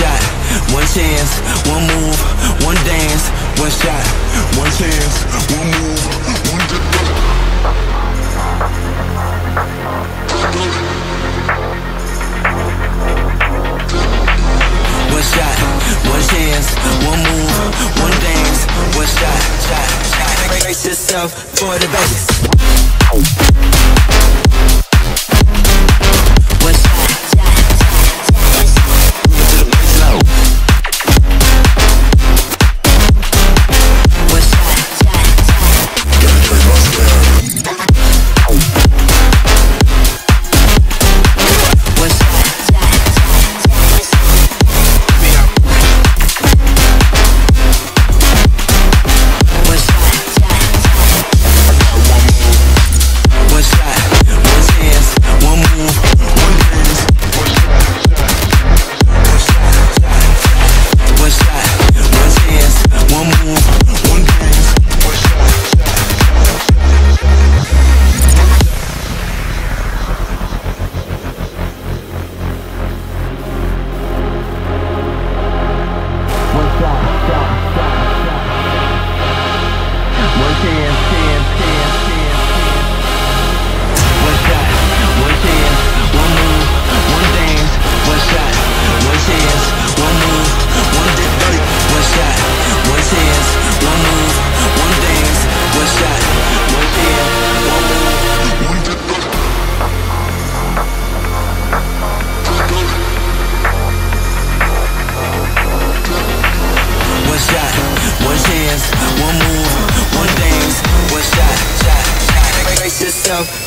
shot, one chance, one move, one dance, one shot, one chance, one move, one dance. One shot, one chance, one move, one dance, one shot, shot. Brace yourself for the bass.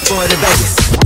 For the bass.